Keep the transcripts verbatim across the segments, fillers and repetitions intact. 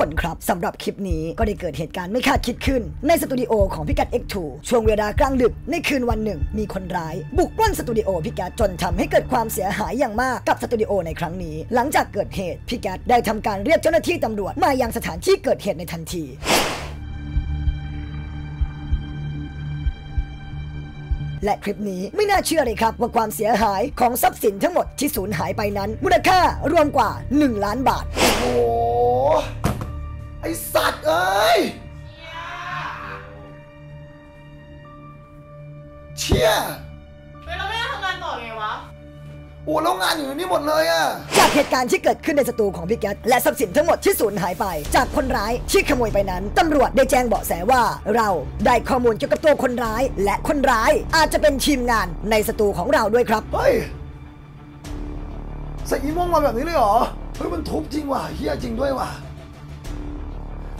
คนครับสำหรับคลิปนี้ก็ได้เกิดเหตุการณ์ไม่คาดคิดขึ้นในสตูดิโอของพิกัด เอ็กซ์ ทู ช่วงเวลากลางดึกในคืนวันหนึ่งมีคนร้ายบุกปล้นสตูดิโอพิกัดจนทำให้เกิดความเสียหายอย่างมากกับสตูดิโอในครั้งนี้หลังจากเกิดเหตุพิกัดได้ทำการเรียกเจ้าหน้าที่ตำรวจมายังสถานที่เกิดเหตุในทันทีและคลิปนี้ไม่น่าเชื่อเลยครับว่าความเสียหายของทรัพย์สินทั้งหมดที่สูญหายไปนั้นมูลค่ารวมกว่าหนึ่งล้านบาทโอ้โหไอสัตว์เอ้ยเชี่ยเราไม่ได้ทำงานต่อไงวะโอ้แล้วงานอยู่นี่หมดเลยอะจากเหตุการณ์ที่เกิดขึ้นในสตูของพี่แก๊สและทรัพย์สินทั้งหมดที่สูญหายไปจากคนร้ายที่ขโมยไปนั้นตำรวจได้แจ้งเบาะแสว่าเราได้ข้อมูลเกี่ยวกับตัวคนร้ายและคนร้ายอาจจะเป็นทีมงานในสตูของเราด้วยครับเฮ้ยใส่อีม่วงมาแบบนี้เลยเหรอเฮ้ยมันทุบจริงว่ะเฮี้ยจริงด้วยว่ะ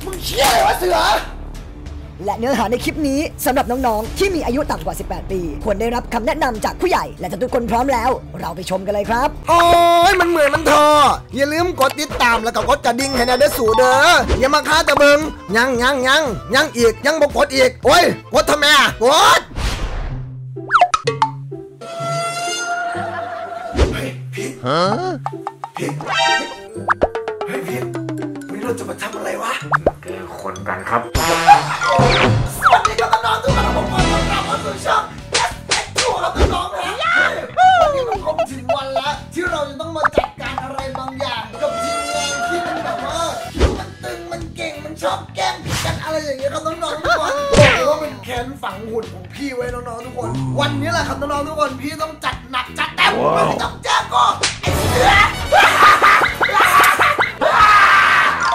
มึงเชี่ยอะไรวะเสือและเนื้อหาในคลิปนี้สำหรับน้องๆที่มีอายุต่ำกว่าสิบแปดปีควรได้รับคำแนะนำจากผู้ใหญ่และทุกคนพร้อมแล้วเราไปชมกันเลยครับโอ้ยมันเหมือนมันทออย่าลืมกดติดตามแล้วก็กดกระดิ่งให้แน่เด้อสู่เด้ออย่ามาค้าตะเบิงยังยังยังยังอีกยังบ่กดอีกโอ้ยกดทำไมอ่ะกดเฮ้ยพี่ฮะพี่เฮ้ยพี่วันนี้เราจะมาทำอะไรวะแกคนกันครับสวัสดีครับน้องๆทุกคนผมขอต้อนรับเข้าสู่ช่อง เอส เอ็กซ์ ทู ครับน้องๆนะวันนี้มันคงถึงวันแล้วที่เราจะต้องมาจัดการอะไรบางอย่างกับทีมงานที่มันแบบว่ามันตึงมันเก่งมันชอบแกล้งผิดกันอะไรอย่างเงี้ยครับน้องๆทุกคนบอกเลยว่าเป็นแค้นฝังหุ่นของพี่ไว้น้องๆทุกคนวันนี้แหละครับน้องๆทุกคนพี่ต้องจัดหนักจัดเต็มมันต้องเจอกูไอ้เสือ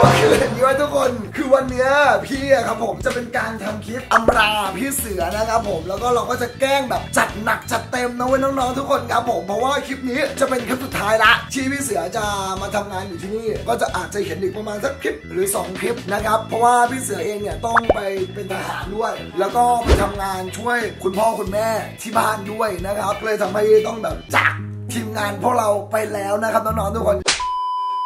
ก็คือเห็นอยู่ว่าทุกคนคือวันนี้พี่ครับผมจะเป็นการทำคลิปอำลาพี่เสือนะครับผมแล้วก็เราก็จะแกล้งแบบจัดหนักจัดเต็มนะเว้ยน้องๆทุกคนครับผมเพราะว่าคลิปนี้จะเป็นคลิปสุดท้ายละที่พี่เสือจะมาทำงานอยู่ที่นี่ก็จะอาจจะเห็นอีกประมาณสักคลิปหรือสองคลิปนะครับเพราะว่าพี่เสือเองเนี่ยต้องไปเป็นทหารด้วยแล้วก็ไปทำงานช่วยคุณพ่อคุณแม่ที่บ้านด้วยนะครับเลยทำให้ต้องแบบจากทีมงานพวกเราไปแล้วนะครับน้องๆทุกคน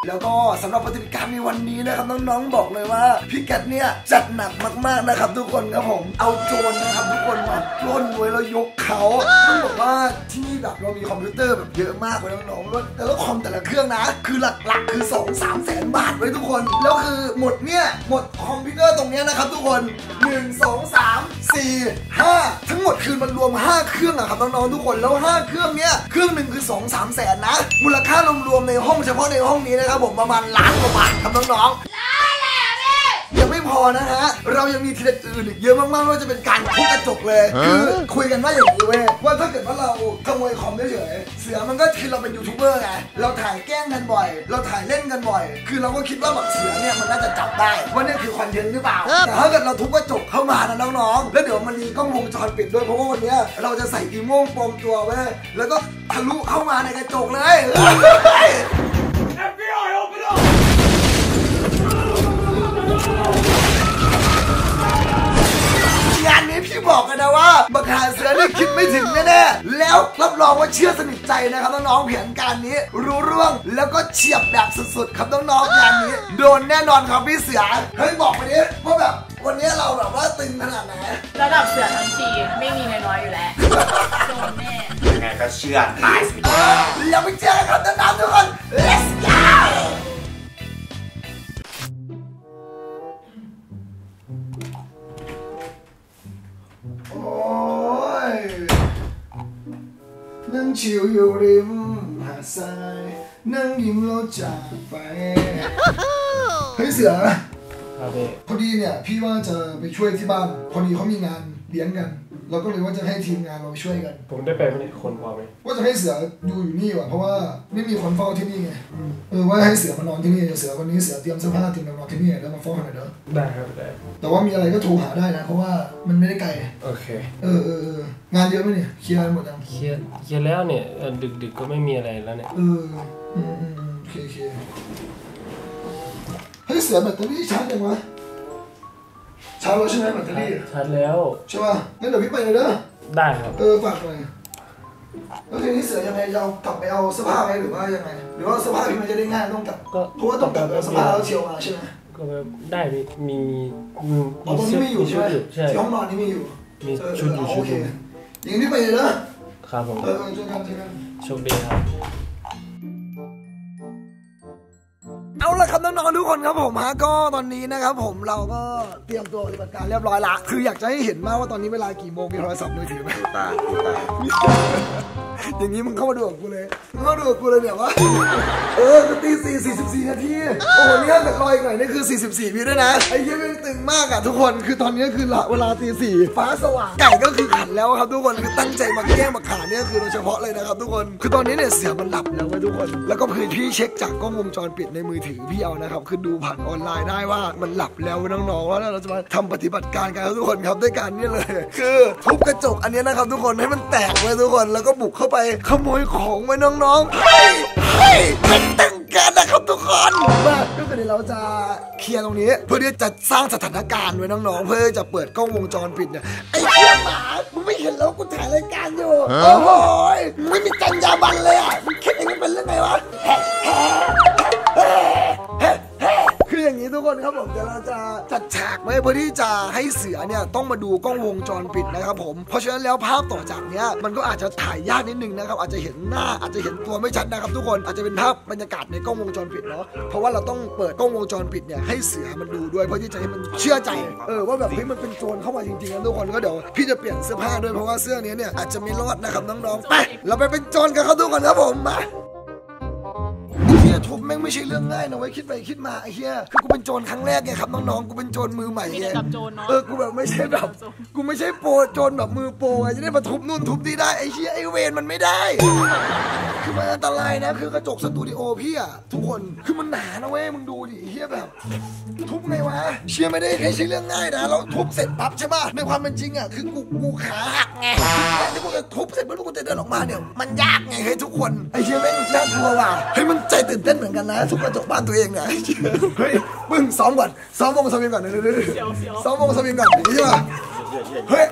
แล้วก็สำหรับปฏิบัติการในวันนี้นะครับน้องๆบอกเลยว่าพี่แก๊สเนี่ยจัดหนักมากๆนะครับทุกคนครับผมเอาโจรนะครับทุกคนมาปล้นไว้แล้วยกเขาต้องบอกว่าที่นี่แบบเรามีคอมพิวเตอร์แบบเยอะมากเลยน้องๆแต่ละคอมแต่ละเครื่องนะคือหลักๆคือ สองถึงสามแสนบาทไว้ทุกคนแล้วคือหมดเนี่ยหมดคอมพิวเตอร์ตรงนี้นะครับทุกคนหนึ่ง สอง สาม สี่ ห้าทั้งหมดคือมันรวมห้าเครื่องอะครับน้องๆทุกคนแล้วห้าเครื่องเนี้ยเครื่องหนึ่งคือ สองถึงสามแสนนะมูลค่ารวมๆในห้องเฉพาะในห้องนี้นะครับผมประมาณล้านกว่าบาทครับน้องๆยังไม่พอนะฮะเรายังมีทีเด็ดอื่นอีกเยอะมากๆว่าจะเป็นการทุบกระจกเลยคือคุยกันว่าอย่างนี้เว้ยว่าถ้าเกิดว่าเราขโมยคอมเฉยๆเสือมันก็คือเราเป็นยูทูบเบอร์ไงเราถ่ายแกล้งกันบ่อยเราถ่ายเล่นกันบ่อยคือเราก็คิดว่าแบบเสือเนี่ยมันน่าจะจับได้ว่านี่คือคอนเทนต์หรือเปล่าแต่ถ้าเกิดเราทุบกระจกเข้ามานะน้องๆแล้วเดี๋ยวมันมีกล้องวงจรปิดด้วยเพราะว่าวันนี้เราจะใส่อีโม่งปลอมตัวไว้แล้วก็ทะลุเข้ามาในกระจกเลยงานนี้พี่บอกกันนะว่าบังคับเสือเนี่ยคิดไม่ถึงแน่ๆแล้วรับรองว่าเชื่อสนิทใจนะครับน้องๆแผนการนี้รู้เรื่องแล้วก็เฉียบแบบสุดๆครับน้องๆงานนี้โดนแน่นอนครับพี่เสือเฮ้ยบอกมาดิว่าแบบวันนี้เราแบบว่าตึงขนาดไหนระดับเสือทั้งทีไม่มีน้อยๆอยู่แล้วโดนแน่ยังไงก็เชื่อตายสิอย่าไปเชื่อครับน้องๆทุกคน let's goนั่งชิวอยู่ริมหาดทรายนั่งยิ้มแล้วจากไปเฮ้ยเสือพอดีเนี่ยพี่ว่าจะไปช่วยที่บ้านพอดีเขามีงานเลี้ยงกันเราก็เลยว่าจะให้ทีมงานเราช่วยกันผมได้ไปไม่ได้คนพอไหมว่าจะให้เสือดูอยู่นี่ว่ะเพราะว่าไม่มีคนเฝ้าที่นี่ไงเออว่าให้เสือมานอนที่นี่เสือวันนี้เสือเตรียมเสื้อผ้าเตรียมนอนที่นี่แล้วมาเฝ้าหน่อยเด้อได้ครับได้แต่ว่ามีอะไรก็โทรหาได้นะเพราะว่ามันไม่ได้ไกลโอเคเออเอองานเยอะไหมเนี่ยเคลียร์หมดยังเคลียร์เคลียร์แล้วเนี่ยดึกดึกก็ไม่มีอะไรแล้วเนี่ยเอออืมอืมโอเคโอเคเฮ้ยเสือแบตเตอรี่ชาร์จยังวะชาร์จแล้วใช่ไหมแบตเตอรี่ชาร์จแล้วใช่ป่ะงั้นเดี๋ยวพี่ไปเลยเด้อได้ครับเออฝากหน่อยแล้วทีนี้เสือยังไงเรากลับไปเอาเสื้อผ้าไหมหรือว่ายังไงหรือว่าเสื้อผ้าพี่มันจะได้ง่ายต้องกลับก็เพราะว่าต้องกลับเอาเสื้อผ้าแล้วเชียวมาใช่ไหม ก็ได้มีมีมีชุดอยู่ใช่ห้องนอนนี่มีอยู่มีชุดอยู่ชุดอยู่ยิงที่ไปเลยนะครับผมโชคดีครับเอาละครับน้องๆทุกคนครับผมฮะก็ตอนนี้นะครับผมเราก็เตรียมตัวปฏิบัติการเรียบร้อยละคืออยากจะให้เห็นมากว่าตอนนี้เวลากี่โมงมีโทรศัพท์มือถือไหมตาตาอย่างนี้มึงเข้ามาดูกับกูเลยมึงเข้ามาดูกับกูเลยเนี่ยวะเออตีสี่สี่สิบสี่นาทีโอ้โหนี่ถ้าเกิดลอยอีกหน่อยนี่คือสี่สิบสี่วิด้วยนะไอ้เหี้ยมันตึงมากอ่ะทุกคนคือตอนนี้คือเวลาตีสี่ฟ้าสว่างไก่ก็คือขันแล้วครับทุกคนคือตั้งใจมาแกล้งมาขาเนี่ยคือโดยเฉพาะเลยนะครับทุกคนคือตอนนี้เนี่ยเสียมันหลับแล้วนะทุกคนแล้วก็พี่เช็คจากกล้องวงจรปิดในมือถือพี่เอานะครับคือดูผ่านออนไลน์ได้ว่ามันหลับแล้วน้องๆแล้วเราจะมาทำปฏิบัติการกันครับทุกคนครับด้วยการนี่เลยคือทุบกระจกอันนี้นะครับทุกคนให้มันแตกเลยทุกคนแล้วก็บุกเข้าไปขโมยของไว้น้องๆเฮ้ยเฮ้ยมันตั้งกันนะครับทุกคนมาก็คือเดี๋ยวเราจะเคลียร์ตรงนี้เพื่อที่จะสร้างสถานการณ์ไว้น้องๆเพื่อจะเปิดกล้องวงจรปิดเนี่ยไอ้เหี้ยหมามึงไม่เห็นแล้วกูถ่ายรายการอยู่โอ้โหมึงไม่มีจรรยาบรรณเลยอ่ะมึงคิดอย่างนี้เป็นเรื่องไงวะคืออย่างนี้ทุกคนครับผมเดี๋ยวเราจะจัดฉากไว้เพื่อที่จะให้เสือเนี่ยต้องมาดูกล้องวงจรปิดนะครับผมเพราะฉะนั้นแล้วภาพต่อจากเนี้ยมันก็อาจจะถ่ายยากนิดนึงนะครับอาจจะเห็นหน้าอาจจะเห็นตัวไม่ชัดนะครับทุกคนอาจจะเป็นภาพบรรยากาศในกล้องวงจรปิดเนาะเพราะว่าเราต้องเปิดกล้องวงจรปิดเนี่ยให้เสือมันดูด้วยเพื่อที่จะให้มันเชื่อใจเออว่าแบบเฮ้ยมันเป็นโจรเข้ามาจริงๆนะทุกคนก็เดี๋ยวพี่จะเปลี่ยนเสื้อผ้าด้วยเพราะว่าเสื้อนี้เนี่ยอาจจะไม่รอดนะครับน้องๆไปเราไปเป็นโจรกันครับทุกคนครับผมมาทุบแม่งไม่ใช่เรื่องง่ายนะเว้ยคิดไปคิดมาไอ้เหี้ยคือกูเป็นโจรครั้งแรกไงครับน้องๆกูเป็นโจรมือใหม่ไงเออกูแบบไม่ใช่แบบกูไม่ใช่โปรโจรแบบมือโปรไงจะได้มาทุบนู่นทุบนี่ได้ไอ้เหี้ยไอ้เวรมันไม่ได้คือมันอันตรายนะคือกระจกสตูดิโอพี่อะทุกคนคือมันหนานะเว้ยมึงดูดิเหี้ยแบบทุบไงวะเชี่ยไม่ได้ไม่ใช่เรื่องง่ายนะเราทุบเสร็จปั๊บใช่ป่ะในความเป็นจริงอะคือกูกูขาหักไงที่กูจะทุบเสร็จแล้วกูจะเดินออกมาเนี่ยมันยากไงเฮ้ยทุกคนไอ้เหี้ยแม่งน่ากลัวว่ะเฮ้ยมันใจตื่นเต้นเหมือนกันนะทุบกระจกบ้านตัวเองเนี่ยเฮ้ยมึงซ้อมก่อนซ้อมวงสวิงก่อนเลยซ้อมวงสวิงก่อนใช่ป่ะเฮ้ย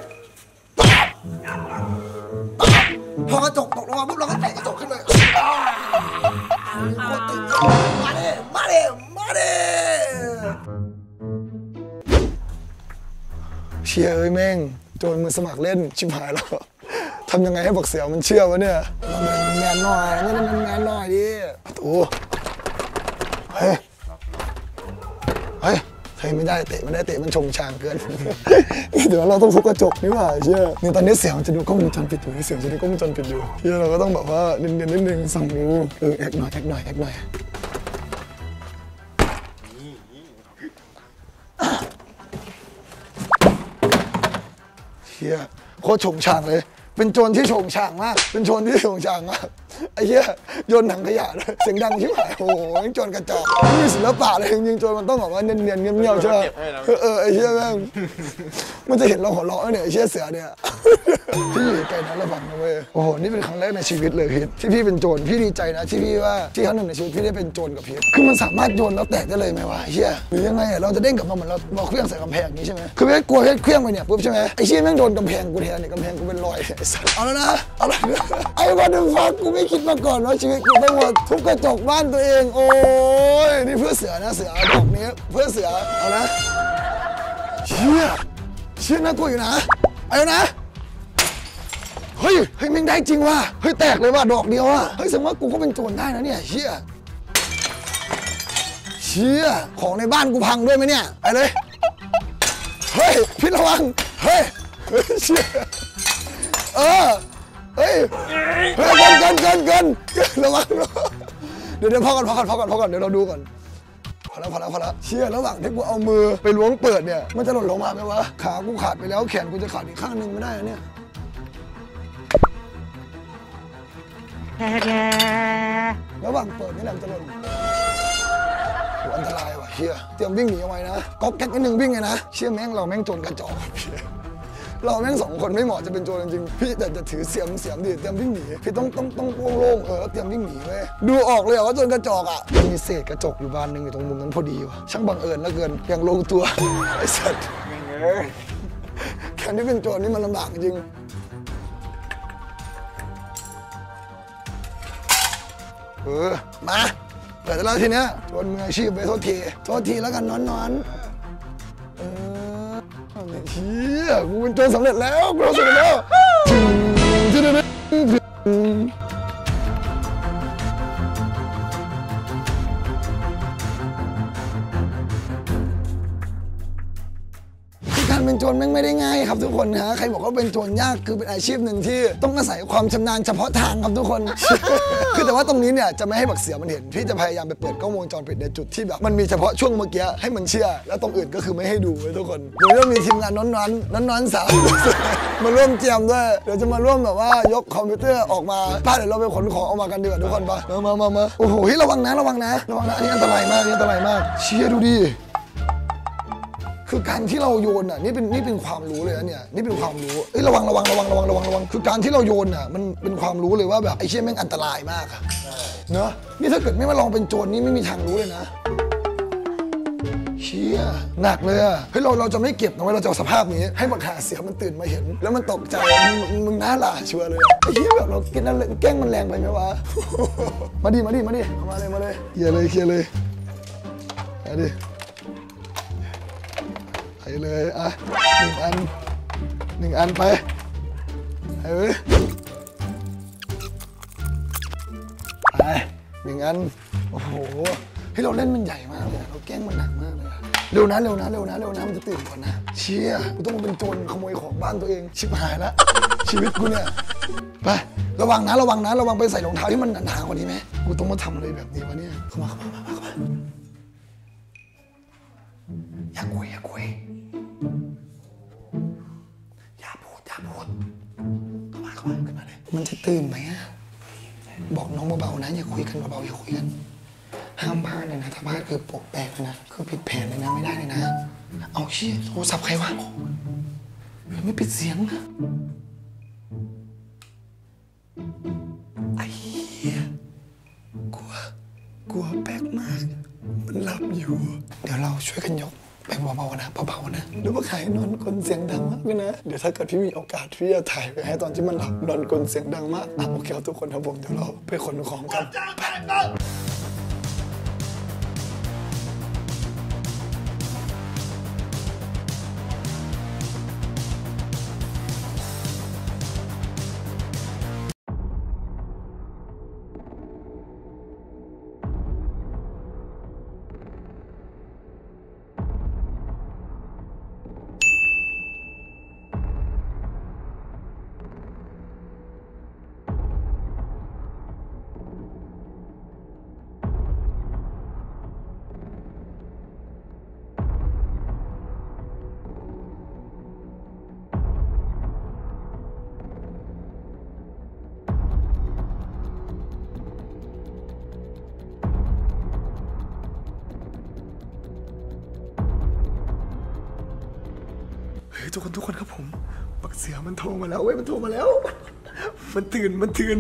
พอกระจกตกลงมาปุ๊บเราก็เตะกระจกขึ้นเลยมาเด้มาเด้มาเด้เชียร์เอ้ยแม่งโจรมือสมัครเล่นชิบหายแล้วทำยังไงให้บักเสี่ยวมันเชื่อวะเนี่ยงานหน่อยงั้นงานหน่อยดิโอ้เฮ้ยเฮ้ยเฮ้ยไม่ได้เตะไม่ได้เตะมันชงชางเกินเดี๋ยวเราต้องทุบกระจกนี่ว่าเชื่อในตอนนี้เสี่ยวจะดูกล้องวงจรปิดอยู่เสี่ยวจะดูกล้องวงจรปิดอยู่เชื่อเราก็ต้องแบบว่าเนียนๆนิดนึงสั่งดูเออแอคหน่อยแอคหน่อยแอคหน่อยเชื่อโคตรชงชางเลยเป็นโจรที่โฉงฉ่างมากเป็นโจรที่โฉงฉ่างมากไอ้เหี้ยโยนถังขยะเลยเสียงดังชิบหายโอ้โหยังโจรกระจอกไม่มีศิลปะเลยจริงๆโจรมันต้องแบบว่าเนียนๆเงียบๆใช่ป่ะเออไอ้เหี้ยแม่งมันจะเห็นเราหัวเราะเนี่ยไอ้เหี้ยเสือเนี่ยที่อยู่ไกลนั้นระวังนะเว้ยโอ้โหนี่เป็นครั้งแรกในชีวิตเลยพีทที่พี่เป็นโจรพี่ดีใจนะที่พี่ว่าที่ครั้งหนึ่งในชีวิตพี่ได้เป็นโจรกับพีทคือมันสามารถโยนแล้วแตกได้เลยไหมวะเหี้ยหรือยังไงเราจะเด้งกลับมาเหมือนเราเราเครื่องใส่กำแพงนี้ใช่ไหมคือไม่กลัวแค่เครื่องไปเนี่ยปุ๊บใช่ไหมไอ้เหี้ยแม่งโดนกำแพงกูแทนเนี่ยกำแพงกูเป็นรอยเอาแล้วนะเอาแล้วไอ้วันนึงฟังกูไม่คิดมาก่อนว่าชีวิตกูต้องมาทุบกระจกบ้านตัวเองโอ้ยนี่เพื่อเสือนะเสือดอกนี้เพื่อเสือเอานะเชี่ยเชี่ยน่ากลัวอยู่นะเอานะเฮ้ยเฮ้ยแม่งได้จริงว่ะเฮ้ยแตกเลยว่ะดอกเดียวว่ะเฮ้ยแสดงว่ากูก็เป็นโจรได้นะเนี่ยเชี่ยเชี่ยของในบ้านกูพังด้วยไหมเนี่ยไปเลยเฮ้ยพี่ระวังเฮ้ยเชี่ยเออเฮ้ยเฮ้ยเกินเกินเกินระวังเดี๋ยวเดี๋ยวพอก่อนพอก่อนพอก่อนพอก่อนเดี๋ยวเราดูก่อนพอแล้วพอแล้วพอแล้วเชี่ยระหว่างที่กูเอามือไปล้วงเปิดเนี่ยมันจะหล่นลงมาไหมวะขากูขาดไปแล้วแขนกูจะขาดอีกข้างหนึ่งไม่ได้นะเนี่ยระหว่างเปิดนี่แหละมันจะหล่นอันตรายว่ะเชี่ยเตรียมวิ่งหนีเอาไว้นะก๊อกแก๊กนิดนึงวิ่งไงนะเชี่ยแม่งเราแม่งโจรกระจอกเราแม่งสองคนไม่เหมาะจะเป็นโจรจริงๆพี่แต่จะถือเสียมเสียมดิเตรียมวิ่งหนีพี่ต้องต้องต้องโล่งๆเออเตรียมวิ่งหนีเว้ยดูออกเลยว่าโจรกระจอกอ่ะมีเศษกระจกอยู่บานหนึ่งอยู่ตรงมุมนั้นพอดีว่ะช่างบังเอิญเหลือเกินยังลงตัวไอ้สัตว์การที่เป็นโจรนี่มันลำบากจริงเออมา แต่แล้วทีเนี้ยชวนมืออาชีพไปโทษทีโทษทีแล้วกันนอนๆเออเฮียกูเป็นโจรสำเร็จแล้วกูสำเร็จแล้วการเป็นโจรไม่ได้ง่ายครับทุกคนฮะใครบอกว่าเป็นโจรยากคือเป็นอาชีพหนึ่งที่ต้องอาศัยความชำนาญเฉพาะทางครับทุกคนคือแต่ว่าตรงนี้เนี่ยจะไม่ให้บักเสียมันเห็นพี่จะพยายามไปเปิดกล้องวงจรปิดในจุดที่แบบมันมีเฉพาะช่วงเมื่อกี้ให้มันเชื่อแล้วตรงอื่นก็คือไม่ให้ดูเลยทุกคนเดี๋ยวจะมีทีมงานน้อนน้อนน้อนสาวมาร่วมเจียมด้วยเดี๋ยวจะมาร่วมแบบว่ายกคอมพิวเตอร์ออกมาป้าเดี๋ยวเราไปขนของออกมากันดีกว่าทุกคนป่ะมามามาโอ้โหระวังนะระวังนะระวังนะอันนี้อันตรายมากอันตรายมากเชี่ยดูดิคือการที่เราโยนอ่ะนี่เป็นนี่เป็นความรู้เลยนะเนี่ยนี่เป็นความรู้เอ้ยระวังระวังระวังระวังระวังระวังคือการที่เราโยนอ่ะมันเป็นความรู้เลยว่าแบบไอ้เชี่ยแม่งอันตรายมากอะเนอะนี่ถ้าเกิดไม่มาลองเป็นโจรนี่ไม่มีทางรู้เลยนะเชี่ยหนักเลยอะเฮ้ยเราเราจะไม่เก็บนะเว้ยเราจะสภาพนี้ให้มันขาเสียมันตื่นมาเห็นแล้วมันตกใจมึงมึงน่าหล่าชัวร์เลยไอ้เชี่ยแบบเรากินนั่นแกล้งมันแรงไปไหมวะมาดิมาดิมาดิมาเลยมาเลยเขี่ยเลยเขี่ยเลยมาดิไปเลยอ่ะหนึ่งอันหนึ่งอันไปไปเลยไปหนึ่งอันโอ้โหให้เราเล่นมันใหญ่มากเลยเราแกล้งมันหนักมากเลยเร็วนะเร็วนะเร็วนะเร็วนะมันจะตื่นก่อนนะเชี่ยกูต้องมาเป็นโจรขโมยของบ้านตัวเองชิบหายละชีวิตกูเนี่ยไประวังนะระวังนะระวังไปใส่รองเท้าที่มันหนากว่านี้ไหมกูต้องมาทำอะไรแบบนี้วะเนี่ยเข้ามาเข้ามาเข้ามาอย่าคุยอย่าคุยอย่าพูดอย่าพูดเข้ามาเข้ามาขึ้นมาเลยมันจะตื่นไหมอะบอกน้องเบาๆนะอย่าคุยกันเบาๆอย่าคุยกันห้ามพลาดเลยนะถ้าพลาดคือปกแปลกนะคือผิดแผนเลยนะไม่ได้เลยนะเอาเชี่ยโทรศัพท์ใครวะไม่ปิดเสียงนะไอ้เหี้ยกลัวกลัวแปลกมากมันหลับอยู่เดี๋ยวเราช่วยกันยกไปเบาๆนะเบาๆนะดูว่าใครนอนกลนเสียงดังมากเลยนะเดี๋ยวถ้าเกิดพี่มีโอกาสพี่จะถ่ายไปให้ตอนที่มันหลับนอนกลนเสียงดังมากอ่ะโอเคทุกคนครับผมเดี๋ยวเราไปขนของกันทุกคนทุกคนครับผมบักเสือมันโทรมาแล้วเว้ยมันโทรมาแล้วมันตื่นมันตื่น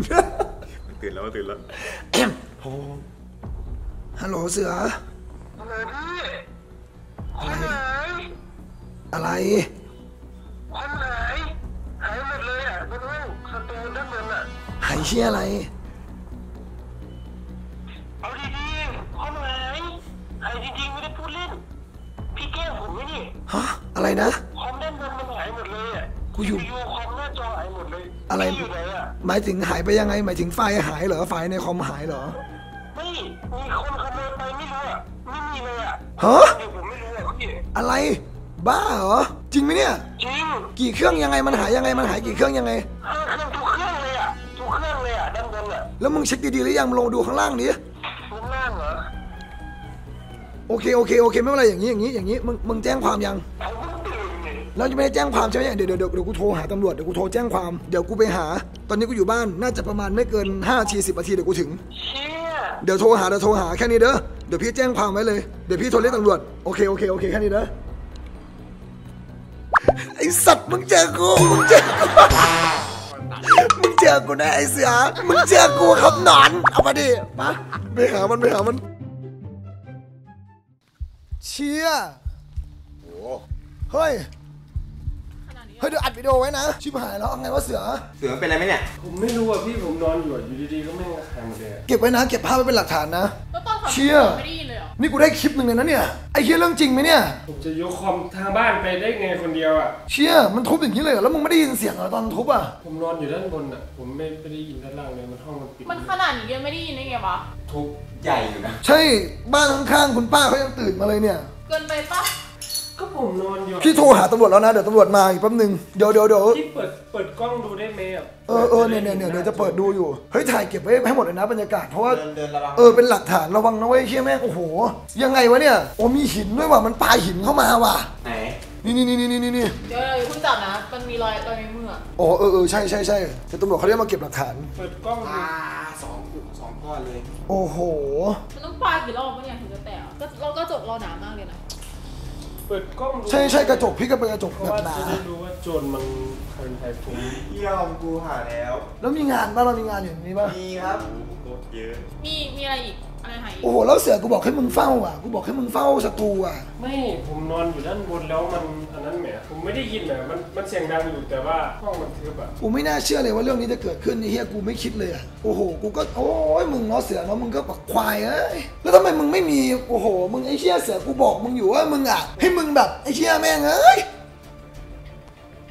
มันตื่นแล้วมันตื่นแล้วโอ้ฮัลโหลเสืออะไรพี่คนไหนอะไรคนไหนหายหมดเลยอ่ะมันวิ่งสตูนทั้งเมืองอ่ะหายเชี่ยอะไรเอาดีๆคนไหนหายจริงๆไม่ได้พูดเล่นพี่แก้วผมไม่ดิฮะอะไรนะกูอยู่ความหน้าจอหายหมดเลยอะไรหมายถึงหายไปยังไงหมายถึงไฟหายเหรอไฟในคอมหายเหรอไม่มีคนขโมยไปไม่รู้อะไม่มีเลยอะฮะผมไม่รู้อะไรบ้าเหรอจริงไหมเนี่ยจริงกี่เครื่องยังไงมันหายยังไงมันหายกี่เครื่องยังไงเครื่องทุกเครื่องเลยอะทุกเครื่องเลยอะดังนั้นอะแล้วมึงเช็คดีๆหรือยังลงดูข้างล่างนี้ข้างล่างเหรอโอเคโอเคโอเคไม่เป็นไรอย่างนี้อย่างนี้อย่างนี้มึงมึงแจ้งความยังเราจะไม่ได้แจ้งความใช่ไหมเดี๋ยวเดี๋ยวเดี๋ยวกูโทรหาตำรวจเดี๋ยวกูโทรแจ้งความเดี๋ยวกูไปหาตอนนี้กูอยู่บ้านน่าจะประมาณไม่เกินห้าทีสิบนาทีเดี๋ยวกูถึงเดี๋ยวโทรหาเดี๋ยวโทรหาแค่นี้เด้อเดี๋ยวพี่แจ้งความไว้เลยเดี๋ยวพี่โทรเรียกตำรวจโอเคโอเคโอเคแค่นี้เด้อไอสัตว์มึงเจอกูมึงเจอมึงเจอกูนะไอเสือมึงเจอกูครับหนอนเอามาดิมาไปหามันไปหามันเชี่ยเฮ้ยเฮ้ยเดี๋ยวอัดวิดีโอไว้นะชิบหายแล้วเอาไงวะเสือเสือเป็นอะไรไหมเนี่ยผมไม่รู้อ่ะพี่ผมนอนอยู่อยู่ดีๆก็แม่งหายหมดเลยเก็บไว้นะเก็บภาพไว้เป็นหลักฐานนะแล้วตอนข เชี่ยไม่ได้ยินเลยหรอนี่กูได้คลิปหนึ่งเลยนะเนี่ยไอ้เชี่ยเรื่องจริงไหมเนี่ยผมจะยกคอมทางบ้านไปได้ไงคนเดียวอ่ะเชี่ยมันทุบอย่างนี้เลยแล้วมึงไม่ได้ยินเสียงเหรอตอนทุบอ่ะผมนอนอยู่ด้านบนอ่ะผมไม่ได้ยินด้านล่างเลยมันห้องมันปิดมันขนาดนี้ยังไม่ได้ยินได้ไงวะทุบใหญ่อยู่นะใช่บ้านข้างๆคุณป้าเขายังตื่นมาเลยเนี่ยเกินไปปะก็ผมนอนอยู่พี่โทรหาตำรวจแล้วนะเดี๋ยวตำรวจมาอีกแป๊บนึงเดี๋ยวเดี๋ยวเดี๋ยวที่เปิดเปิดกล้องดูได้ไหมอ่ะเออเออเนี่ยเนี่ยเดี๋ยวจะเปิดดูอยู่เฮ้ยถ่ายเก็บไว้ให้หมดเลยนะบรรยากาศเพราะว่าเออเป็นหลักฐานระวังนะเว้ยเชี่ยแม่โอ้โหยังไงวะเนี่ยโอ้มีหินด้วยว่ะมันปาหินเข้ามาว่ะไหนนี่นี่นี่นี่นี่เดี๋ยวเลยคุณจับนะมันมีรอยรอยในมืออ๋อเออเออใช่ใช่ใช่เดี๋ยวตำรวจเขาเรียกมาเก็บหลักฐานเปิดกล้องดูสองสองก้อนเลยโอ้โหมันต้องปากี่รอบวะเนี่ยถึงจะแตกเราก็จบเราหนามากเลยนะเปิดกล้องใช่ใช่กระจกพี่ก็เป็นกระจกแบบหนาจะได้รู้ว่าโจรมันใครใครฟุ้งพี่เรากูหาแล้วแล้วมีงานบ้างเรามีงานอยู่นี่บ้างมีครับเยอะมีมีอะไรอีกอะไรหายโอ้โหแล้วเสือกูบอกให้มึงเฝ้าอ่ะกูบอกให้มึงเฝ้าศัตรูอ่ะไม่ผมนอนอยู่ด้านบนแล้วมันอันนั้นแหมผมไม่ได้ยินแหมมันมันเสียงดังอยู่แต่ว่าห้องมันทึบอ่ะกูไม่น่าเชื่อเลยว่าเรื่องนี้จะเกิดขึ้นเฮียกูไม่คิดเลยอ่ะโอ้โหกูก็โอ้ยมึงเนาะเสือเนาะมึงก็ปักควายเอ้ยแล้วทำไมมึงไม่มีโอ้โหมึงไอ้เชี่ยเสือกูบอกมึงอยู่ว่ามึงอ่ะให้มึงแบบไอ้เชี่ยแม่งเอ้ย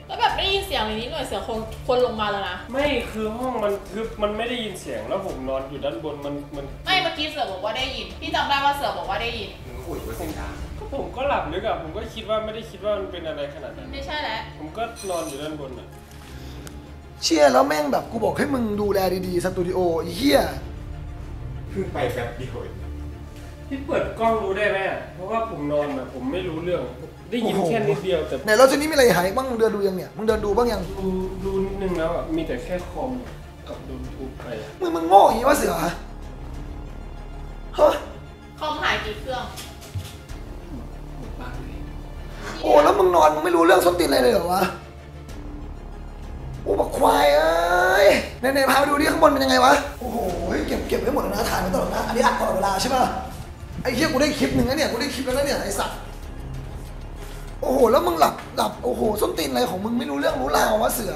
แล้วแบบได้ยินเสียงอะไรนี้หน่อยเสียงคนคนลงมาแล้วนะไม่คือห้องมันทึบมันไม่ได้ยินเสียงแล้วผมนอนอยู่ด้านบนมันมันไม่เมื่อกี้เสือบอกว่าได้ยินพี่จำได้ว่าเสือบอกว่าได้ยินโอ้ยว่าเสียงดังก็ผมก็หลับลึกอะผมก็คิดว่าไม่ได้คิดว่ามันเป็นอะไรขนาดนั้นไม่ใช่แหละผมก็นอนอยู่ด้านบนอะเชี่ยแล้วแม่งแบบกูบอกให้มึงดูแลดีๆสตูดิโอเฮียเพิ่งไปแบบเดียวพี่เปิดกล้องรู้ได้ไหมเพราะว่าผมนอนแบบผมไม่รู้เรื่องได้ยินแค่นิดเดียวแต่ไหนแล้วทีนี้มีอะไรหายบ้างมึงเดินดูยังเนี่ยมึงเดินดูบ้างยังดูดูนิดนึงแล้วอ่ะมีแต่แค่คอมกับดูทูบไปมึงมึงโง่อย่างนี้วะเสือฮะคอมหายกี่เครื่องโอ้แล้วมึงนอนมึงไม่รู้เรื่องส้นตีนอะไรเลยเหรอวะโอ้บักควายเอ้ยไหนๆพาไปดูดิข้างบนเป็นยังไงวะโอ้โหเก็บเก็บไว้หมดแล้วนะถ่ายไว้ตลอดนะอันนี้อัดตลอดเวลาใช่ป่ะไอ้เหี้ยกูได้คลิปหนึ่งแล้วเนี่ยกูได้คลิปแล้วเนี่ยไอ้สัตว์โอ้โหแล้วมึงหลับหลับโอ้โหส้นตีนอะไรของมึงไม่รู้เรื่องรู้ราววะเสือ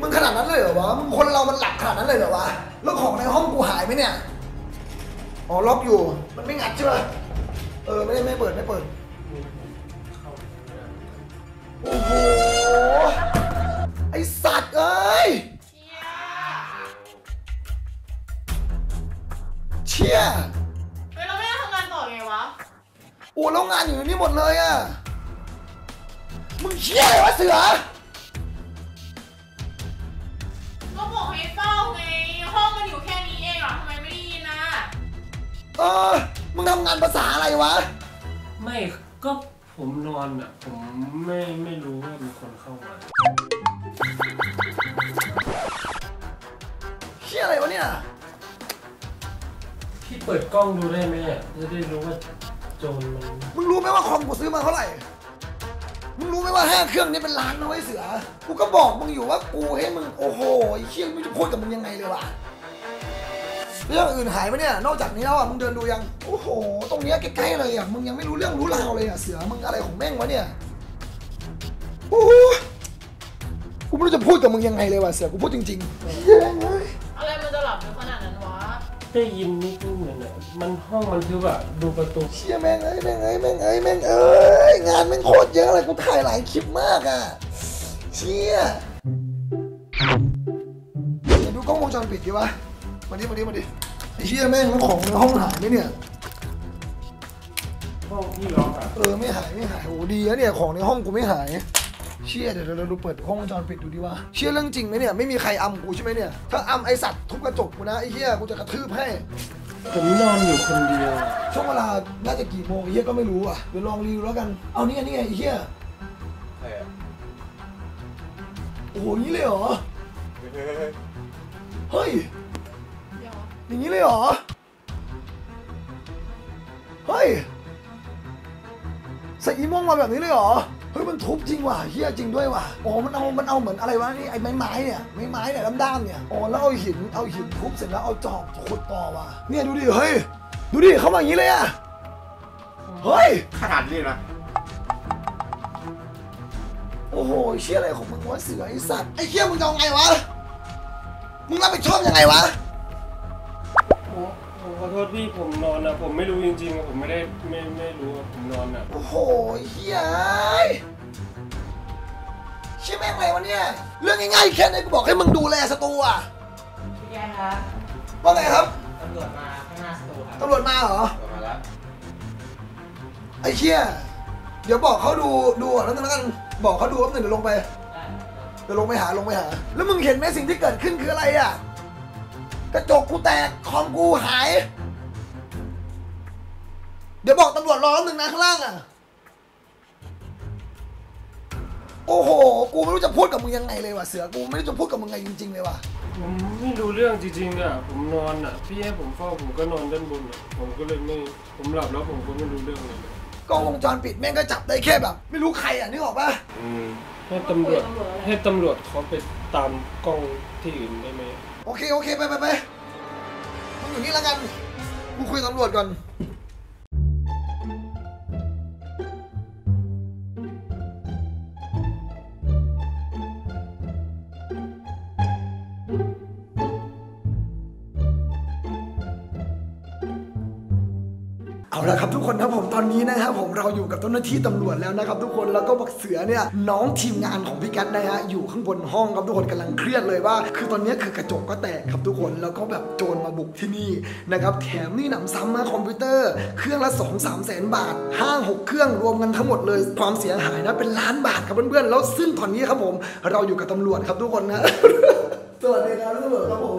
มึงขนาดนั้นเลยเหรอวะมึงคนเรามันหลับขนาดนั้นเลยเหรอวะแล้วของในห้องกูหายไหมเนี่ยอ๋อล็อกอยู่มันไม่งัดใช่ป่ะเออไม่ได้ไม่เปิดไม่เปิดโอ้โหไอ้สัตว์เอ้ยเชี่ยเฮ้ยเราไม่ได้ทำงานต่อไงวะโอ้แล้วงานอยู่นี่หมดเลยอะมึงเชี่ยอะไรวะเสือก็บอกให้เฝ้าไงห้องมันอยู่แค่นี้เองหรอทำไมไม่ได้ยินนะเออมึงทำงานภาษาอะไรวะไม่ก็ผมนอนอะผมไม่ไม่รู้ว่ามีคนเข้ามาเชี่ยอะไรวะเนี่ยพี่เปิดกล้องดูได้ไหมจะได้รู้ว่าโจรมันมึงรู้ไหมว่าคอมกูซื้อมาเท่าไหร่มึงรู้ไหมว่าห้าเครื่องนี้เป็นล้านนะเว้ยเสือกูก็บอกมึงอยู่ว่ากูให้มึงโอ้โหไอ้เชี่ยมึงจะพูดกับมึงยังไงเลยวะเรื่องอื่นหายไปเนี่ยนอกจากนี้แล้วอ่ะมึงเดินดูยังโอ้โหตรงเนี้ยใกล้ๆเลยอ่ะมึงยังไม่รู้เรื่องรู้ราวเลยอ่ะเสือมึงอะไรของแม่งวะเนี่ยโอ้โหกูไม่รู้จะพูดกับมึงยังไงเลยวะเสือกูพูดจริงๆอะไรมันจะหลับขนาดนั้นวะได้ยินนี่กูเหมือนมันห้องมันคือแบบดูประตูเชี่ยแม่งเอ้ยแม่งเอ้ยแม่งเอ้ยแม่งเอ้ยงานแม่งโคตรเยอะเลยกูถ่ายหลายคลิปมากอ่ะเชี่ยเดี๋ยวดูกล้องวงจรปิดดีวะมาดิมาดิมาดิไอ้เชี่ยแม่งแล้วของในห้องหายไหมเนี่ยห้องพี่ล็อกอ่ะเออไม่หายไม่หายโอ้ดีนะเนี่ยของในห้องกูไม่หายเชี่ยเดี๋ยวเราดูเปิดกล้องวงจรปิดดูดิว่าเชี่ยเรื่องจริงไหมเนี่ยไม่มีใครอำกูใช่ไหมเนี่ยถ้าอำไอสัตว์ทุบกระจกกูนะไอ้เชี่ยกูจะกระทืบให้ผมนอนอยู่คนเดียวช่วงเวลาน่าจะกี่โมงไอ้เชี่ยก็ไม่รู้อ่ะเดี๋ยวลองรีวิวแล้วกันเอานี่ไงนี่ไงไอ้เชี่ยโอ้โหนี่เลยเหรอเฮ้ยอย่างนี้เลยเหรอเฮ้ยใส่อีม่วงมาแบบนี้เลยเหรอเฮ้ยมันทุบจริงว่ะเฮียจริงด้วยว่ะอ๋อมันเอามันเอาเหมือนอะไรวะนี่ไอ้ไม้ไม้เนี่ยไม้ไม้เนี่ยด้ามๆเนี่ยอ๋อแล้วเอาหินเอาหินทุบเสร็จแล้วเอาจอบขุดต่อว่ะเนี่ยดูดิเฮ้ยดูดิเขามาอย่างนี้เลยอะเฮ้ยขนาดนี้นะโอ้โหเชี่ยอะไรของมึงวะเสือไอ้สัตว์ไอ้เชี่ยมึงจะเอาไงวะมึงรับผิดชอบยังไงวะโอ้ ผมขอโทษพี่ผมนอนนะผมไม่รู้จริงๆผมไม่ได้ไม่ไม่รู้ผมนอนนะโอ้โหเฮียใช่ไหมไงวะเนี่ยเรื่องง่ายๆแค่นี้กูบอกให้มึงดูแลสตูอ่ะพี่แย่ครับว่าไงครับตำรวจมาข้างหน้าสตูครับตำรวจมาเหรอมาแล้วไอ้เชี่ยเดี๋ยวบอกเขาดูดูอ่ะแล้วกันบอกเขาดูว่าหนึ่งเดี๋ยวลงไปเดี๋ยวลงไปหาลงไปหาแล้วมึงเห็นไหมสิ่งที่เกิดขึ้นคืออะไรอ่ะกระจกกูแตกคอมกูหายเดี๋ยวบอกตำรวจรอหนึ่งนะข้างล่างอ่ะโอ้โหกูไม่รู้จะพูดกับมึงยังไงเลยว่ะเสือกูไม่รู้จะพูดกับมึงไงจริงๆเลยว่ะผมไม่รู้เรื่องจริงๆอ่ะผมนอนอ่ะพี่ให้ผมเฝ้าผมก็นอนด้านบนอ่ะผมก็เลยไม่ผมหลับแล้วผมก็ไม่รู้เรื่องเลยกล้องวงจรปิดแม่งก็จับได้แค่แบบไม่รู้ใครอ่ะนึกออกปะให้ตำรวจให้ตำรวจเขาไปตามกล้องที่อื่นได้ไหมโอเคโอเคไปไปไปมึงอยู่นี่แล้วกันกูคุยตำรวจก่อนเอาละครับทุกคนครับผมตอนนี้นะครับผมเราอยู่กับเจ้าหน้าที่ตำรวจแล้วนะครับทุกคนแล้วก็บักเสือเนี่ยน้องทีมงานของพี่แก๊สนะฮะอยู่ข้างบนห้องครับทุกคนกำลังเครียดเลยว่าคือตอนนี้คือกระจกก็แตกครับทุกคนแล้วก็แบบโจรมาบุกที่นี่นะครับแถมนี่หนำซ้ำมาคอมพิวเตอร์เครื่องละ สองถึงสามแสน บาทห้าหกเครื่องรวมกันทั้งหมดเลยความเสียหายนะเป็นล้านบาทครับเพื่อนๆแล้วซึ่งตอนนี้ครับผมเราอยู่กับตำรวจครับทุกคนนะสวัสดีครับตำรวจครับผม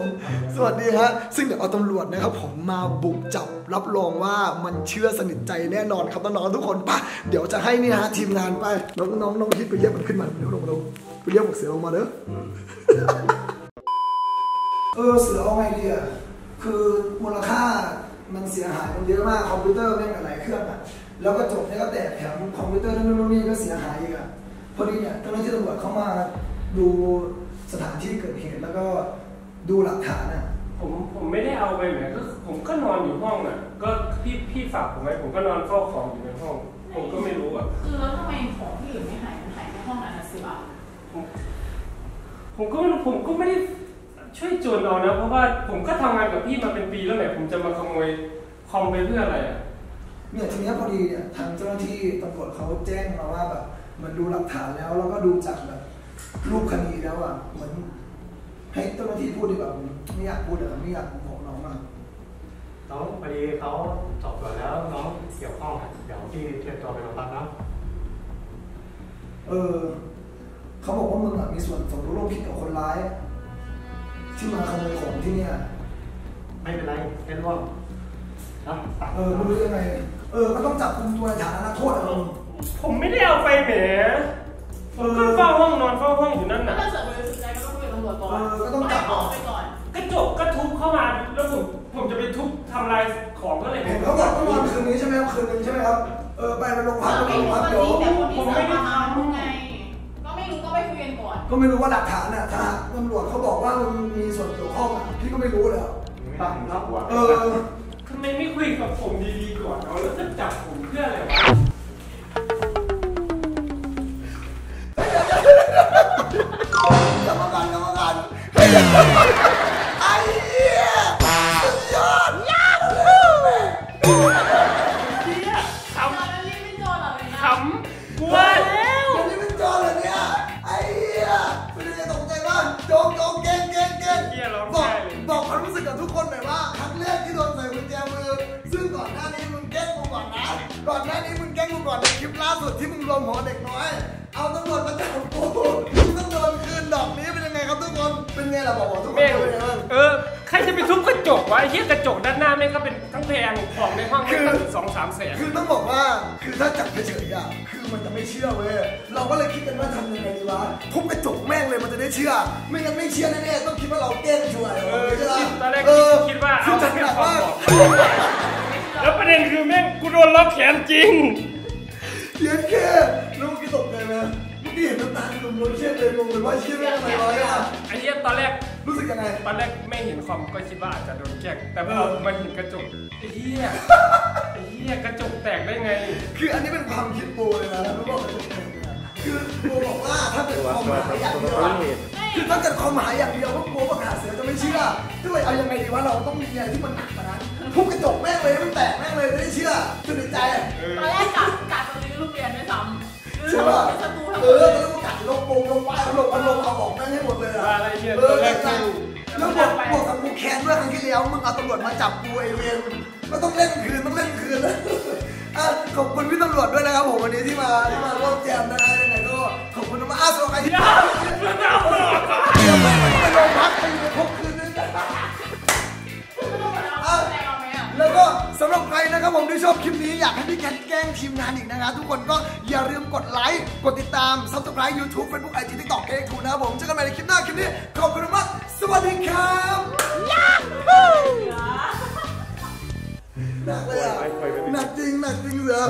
สวัสดีฮะซึ่งเดี๋ยวเอาตำรวจนะครับผมมาบุกจับรับรองว่ามันเชื่อสนิทใจแน่นอนครับน้องๆทุกคนปะเดี๋ยวจะให้นี่ฮะทีมงานไปน้องน้องน้องคิดไปเรียกมันขึ้นมาเดี๋ยวลงลงไปเรียกพวกเสือลงมาเด้อเออเสือเอาไงดีอ่ะคือมูลค่ามันเสียหายมันเยอะมากคอมพิวเตอร์แม่งหลายเครื่องอ่ะแล้วกระจกเนี่ยก็แตกแถมคอมพิวเตอร์นั่นนู่นนี่ก็เสียหายอีกอ่ะพอดีเนี่ยเจ้าหน้าที่ตำรวจเข้ามาดูสถานที่เกิดเหตุแล้วก็ดูหลักฐานอ่ะผมผมไม่ได้เอาไปไหนก็ผมก็นอนอยู่ห้องอ่ะก็พี่พี่ฝากผมไว้ผมก็นอนเฝ้าของอยู่ในห้องผมก็ไม่รู้อ่ะคือแล้วทำไมของที่อื่นไม่หายมันหายในห้องอ่ะนะสิบ่ะผมผมก็ไม่รู้ผมก็ไม่ได้ช่วยโจรเรานะเพราะว่าผมก็ทำงานกับพี่มาเป็นปีแล้วแหละผมจะมาขโมยคอมไปเพื่ออะไรอ่ะเนี่ยทีนี้พอดีเนี่ยทางเจ้าหน้าที่ตำรวจเขาแจ้งมาว่าแบบมันดูหลักฐานแล้วแล้วก็ดูจากแบบรูปคดีแล้วอ่ะเหมือนให้เจ้าหน้าที่พูดดีกว่าไม่อยากพูดอ่ะไม่อยากบอกน้องมากน้องพอดีเขาสอบสวนแล้วน้องเกี่ยวข้องเดี๋ยวพี่เชิญตัวไปโรงพักนะเออเขาบอกว่ามึงอ่ะมีส่วนสมรู้ร่วมคิดกับคนร้ายที่มาขโมยของที่เนี่ยไม่เป็นไรแค่ร่วมนะเออรู้ยังไงเออก็ต้องจับกุมตัวในฐานะนักโทษอ่ะมึงผมไม่ได้เอาไปแหมก็เฝ้าห้องนอนเฝ้าห้องอยู่นั่นน่ะถ้าเกิดมันสุดใจก็ต้องเป็นตำรวจก่อนก็ต้องจับออกไปก่อนกระจกก็ทุบเข้ามาแล้วผมผมจะไปทุบทำลายของก็เลยเขาบอกต้องนอนคืนนี้ใช่ไหมคืนนึงใช่ไหมครับเออไปไปโรงพักไปโรงพักเดี๋ยวผมไม่ได้ทำยังไงก็ไม่รู้ก็ไปคุยกันก่อนก็ไม่รู้ว่าหลักฐานน่ะถ้าตำรวจเขาบอกว่ามันมีส่วนเกี่ยวข้องพี่ก็ไม่รู้เลยป่ะครับเออทำไมไม่คุยกับผมดีๆก่อนเอาแล้วจะจับผมเพื่ออะไรวะกรรมการกรรมการไอ้เหี้ยสุดยอดยอดเลยเหี้ยขำแล้วนี่เป็นโจรหรอเนี่ยขำกลัวแล้วนี่เป็นโจรหรอเนี่ยไอ้เหี้ยไม่ได้ตกใจว่าโจรโจรเก่งเก่งเก่งบอกบอกความรู้สึกกับทุกคนหน่อยว่าครั้งแรกที่โดนใส่กุญแจมือซึ่งก่อนหน้านี้มึงแกล้งกูก่อนนะก่อนหน้านี้มึงแกล้งกูก่อนในคลิปล่าสุดที่มึงรวมหัวเด็กน้อยเอาตำรวจมาจับกูต้องโดนคืนดอกนี้เป็นยังไงครับทุกคนเป็นไงล่ะบอกบอกทุกคนเออใครจะไปทุบกระจกวะไอ้เหี้ยกระจกด้านหน้าแม่งก็เป็นทั้งแพงของในห้องคือสองสามแสนคือต้องบอกว่าคือถ้าจับเฉยๆอ่ะคือมันจะไม่เชื่อเว้ยเราก็เลยคิดกันว่าทำยังไงดีวะทุบกระจกแม่งเลยมันจะได้เชื่อไม่งั้นไม่เชื่อแน่ๆต้องคิดว่าเราแกล้งช่วยเออตอนแรกคิดว่าเอาจับหนักมากแล้วประเด็นคือแม่งกูโดนล็อกแขนจริงเย็นแค่ลูกกี่ตกใจไหมลูกกี่เห็นน้ำตาหนุ่มล้นเชี่ยเลยงงเลยว่าเชี่ยไม่ทำไมร้อยอ่ะไอ้เชี่ยตอนแรกรู้สึกยังไงตอนแรกไม่เห็นคอมก็คิดว่าอาจจะโดนแกล้งแต่พอมันเห็นกระจกไอ้เชี่ยไอ้เชี่ยกระจกแตกได้ไงคืออันนี้เป็นความคิดโบเลยนะแล้วก็คือโบบอกว่าถ้าเป็นคอมมันไม่อยากเจอ คือต้องจัดความหมายอย่างเดียวกลัวประกาศเสือจะไม่เชื่อก็เลยเอายังไงดีว่าเราต้องมีอะไรที่มันหนักกว่านั้นทุบกระจกแม่งเลยมันแตกแม่งเลยจะได้เชื่อตื่นใจตอนแรกกะกะจะลื้อลูกเรียนด้วยซ้ำใช่ป่ะเออแล้วก็กะลงโป่งลงป้ายลงพัดลมเอาออกแม่งให้หมดเลยอะเออใจแล้วบอกบอกกับกูแค้นเมื่อครั้งที่แล้วมึงเอาตำรวจมาจับกูไอ้เวรมันต้องเล่นคืนต้องเล่นคืนแล้วขอบคุณพี่ตำรวจด้วยนะครับผมวันนี้ที่มาที่มาร่วมแจมนะฮะยังไงก็ขอบคุณมากสำหรับใครที่มาเดี๋ยวไปไปโรงพักไปอยู่ในคุกคืนนึงแล้วก็สำหรับใครนะครับผมที่ชอบคลิปนี้อยากให้พี่แคทแกล้งทีมงานอีกนะครับทุกคนก็อย่าลืมกดไลค์กดติดตาม Subscribe YouTube Facebook ไอ จี TikTok เค้กทูนะครับผมเจอกันใหม่ในคลิปหน้าคลิปนี้ขอบคุณมากสวัสดีครับหนักเลยอ่ะหนักจริงหนักจริงเหรอ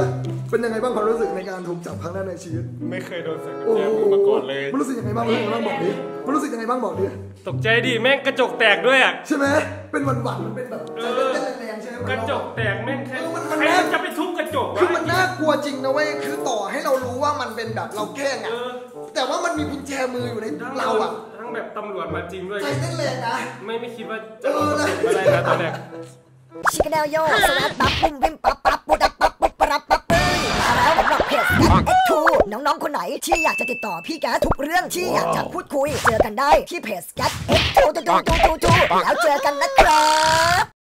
เป็นยังไงบ้างความรู้สึกในการถูกจับครั้งแรกในชีวิตไม่เคยโดนสักครั้งมาก่อนเลยมันรู้สึกยังไงบ้างเรื่องของเราบอกดิมันรู้สึกยังไงบ้างบอกดิตกใจดิแม่งกระจกแตกด้วยอ่ะใช่ไหมเป็นหวั่นๆมันเป็นแบบแรงๆใช่ไหมกระจกแตกแม่งใครจะไปทุบกระจกคือมันน่ากลัวจริงนะเว้ยคือต่อให้เรารู้ว่ามันเป็นแบบเราแกล้งอ่ะแต่ว่ามันมีกุญแจมืออยู่ในเราอ่ะทั้งแบบตำรวจมาจริงด้วยใจเต้นแรงนะไม่ไม่คิดว่าจะอะไรนะตอนแรกชิคกี้พายโย่สลัดปั๊บวิ่งวิ่งปั๊บปั๊บปุ๊บปั๊บปุ๊บปั๊บปั๊บปุ้ยมาแล้วสำหรับเพจบิ๊กเอ็กซ์ทูน้องๆคนไหนที่อยากจะติดต่อพี่แก๊สทุกเรื่องที่อยากจะพูดคุยเจอกันได้ที่เพจแก๊สเอ็กซ์ทูทูทูทูทูแล้วเจอกันนะครับ